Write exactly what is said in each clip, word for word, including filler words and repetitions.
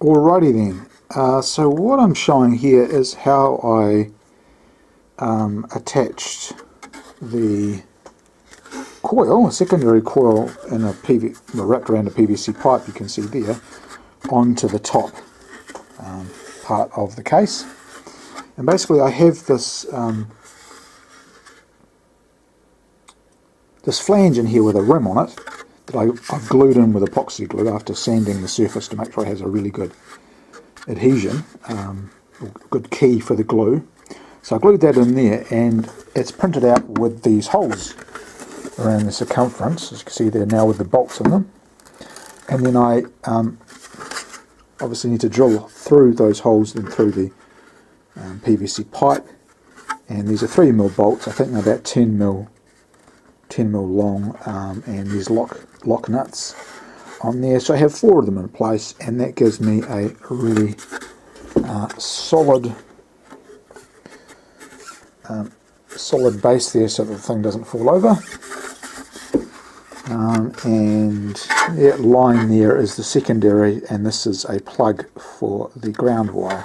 Alrighty then, uh, so what I'm showing here is how I um, attached the coil, a secondary coil in a P V, well, wrapped around a P V C pipe, you can see there, onto the top um, part of the case. And basically I have this um, this flange in here with a rim on it that I, I've glued in with epoxy glue after sanding the surface to make sure it has a really good adhesion, um, good key for the glue. So I glued that in there, and it's printed out with these holes around the circumference, as you can see there now, with the bolts in them. And then I um, obviously need to drill through those holes and through the um, P V C pipe. And these are three mil bolts, I think they're about ten mil long, um, and these lock lock nuts on there. So I have four of them in place, and that gives me a really uh, solid um, solid base there, so that the thing doesn't fall over. Um, and that line there is the secondary, and this is a plug for the ground wire.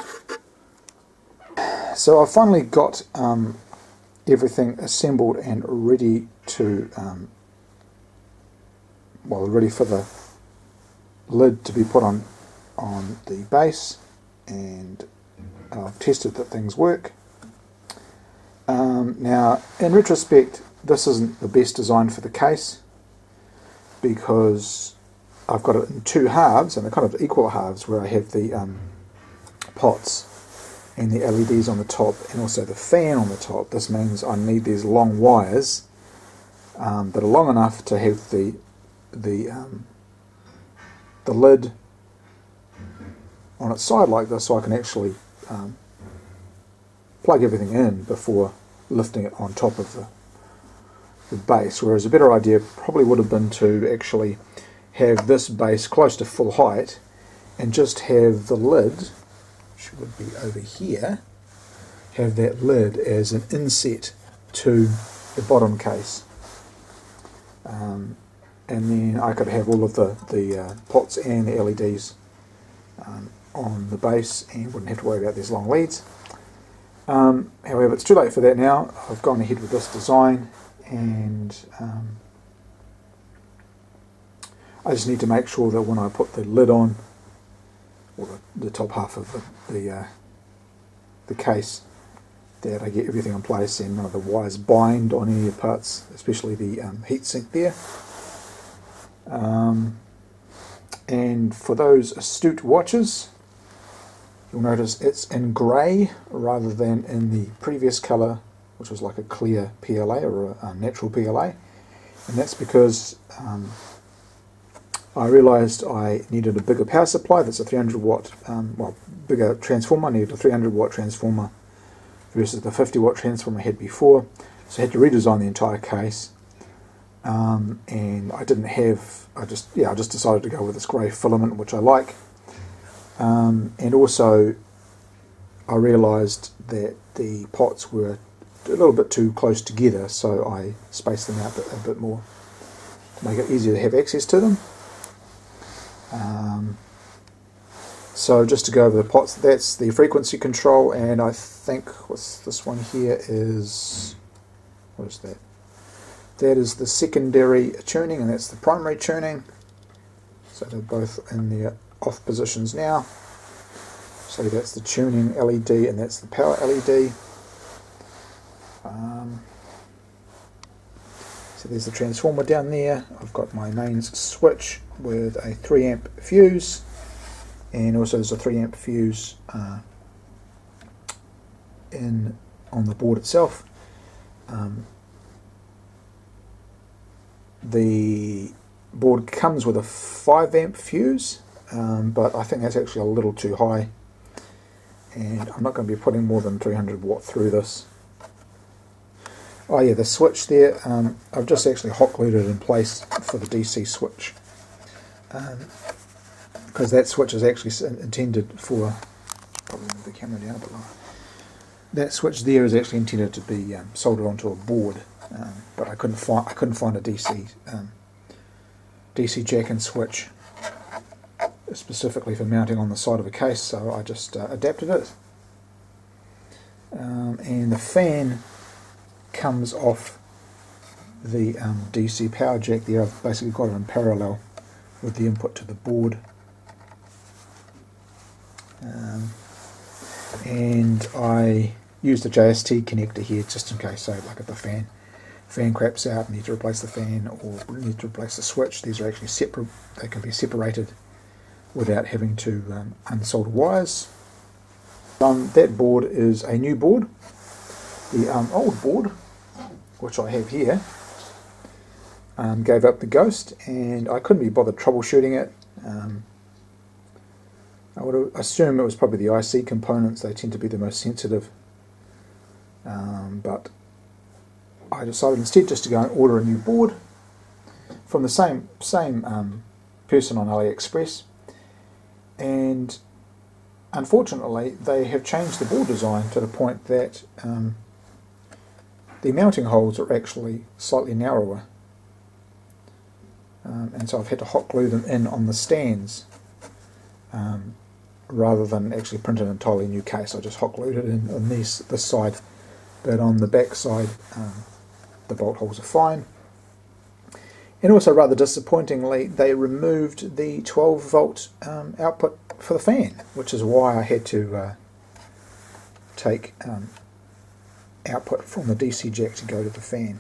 So I've finally got um, everything assembled and ready to um, well, ready for the lid to be put on on the base, and I've tested that things work. Um, now, in retrospect, this isn't the best design for the case, because I've got it in two halves, and they're kind of equal halves, where I have the um, pots and the L E Ds on the top, and also the fan on the top. This means I need these long wires um, that are long enough to have the the um, the lid on its side like this, so I can actually um, plug everything in before lifting it on top of the, the base. Whereas a better idea probably would have been to actually have this base close to full height, and just have the lid, which would be over here, have that lid as an inset to the bottom case, um, and then I could have all of the, the uh, pots and the L E Ds um, on the base, and wouldn't have to worry about these long leads. Um, however, it's too late for that now. I've gone ahead with this design, and um, I just need to make sure that when I put the lid on, or the top half of the the, uh, the case, that I get everything in place and none of the wires bind on any of the parts, especially the um, heatsink there. Um, and for those astute watchers, you'll notice it's in grey rather than in the previous colour, which was like a clear P L A or a, a natural P L A, and that's because um, I realised I needed a bigger power supply. That's a three hundred watt, um, well, bigger transformer. I needed a three hundred watt transformer versus the fifty watt transformer I had before, so I had to redesign the entire case. Um, and I didn't have, I just, yeah, I just decided to go with this grey filament, which I like. Um, and also, I realised that the pots were a little bit too close together, so I spaced them out a bit more to make it easier to have access to them. Um, so just to go over the pots, that's the frequency control, and I think what's this one here is, what is that? That is the secondary tuning, and that's the primary tuning. So they're both in their off positions now. So that's the tuning L E D, and that's the power L E D. Um, so there's the transformer down there. I've got my mains switch with a three amp fuse, and also there's a three amp fuse uh, in on the board itself. Um, The board comes with a five amp fuse, um, but I think that's actually a little too high, and I'm not going to be putting more than three hundred watt through this. Oh yeah, the switch there, um, I've just actually hot glued it in place for the D C switch, because um, that switch is actually intended for, probably move the camera down a bit lower, that switch there is actually intended to be um, soldered onto a board. Um, but I couldn't find I couldn't find a D C um, D C jack and switch specifically for mounting on the side of a case, so I just uh, adapted it. Um, and the fan comes off the um, D C power jack there. I've basically got it in parallel with the input to the board. Um, and I used a J S T connector here just in case, so like if the fan fan craps out, need to replace the fan or need to replace the switch. These are actually separate, they can be separated without having to um, unsolder wires. Um, that board is a new board. The um, old board, which I have here, um, gave up the ghost, and I couldn't be bothered troubleshooting it. Um, I would assume it was probably the I C components. They tend to be the most sensitive. Um, but I decided instead just to go and order a new board from the same same um, person on AliExpress, and unfortunately they have changed the board design to the point that um, the mounting holes are actually slightly narrower, um, and so I've had to hot glue them in on the stands um, rather than actually print an entirely new case. I just hot glued it in on this, this side, but on the back side um, the bolt holes are fine. And also, rather disappointingly, they removed the twelve volt um, output for the fan, which is why I had to uh, take um, output from the D C jack to go to the fan.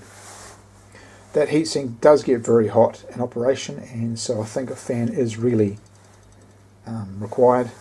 That heatsink does get very hot in operation, and so I think a fan is really um, required.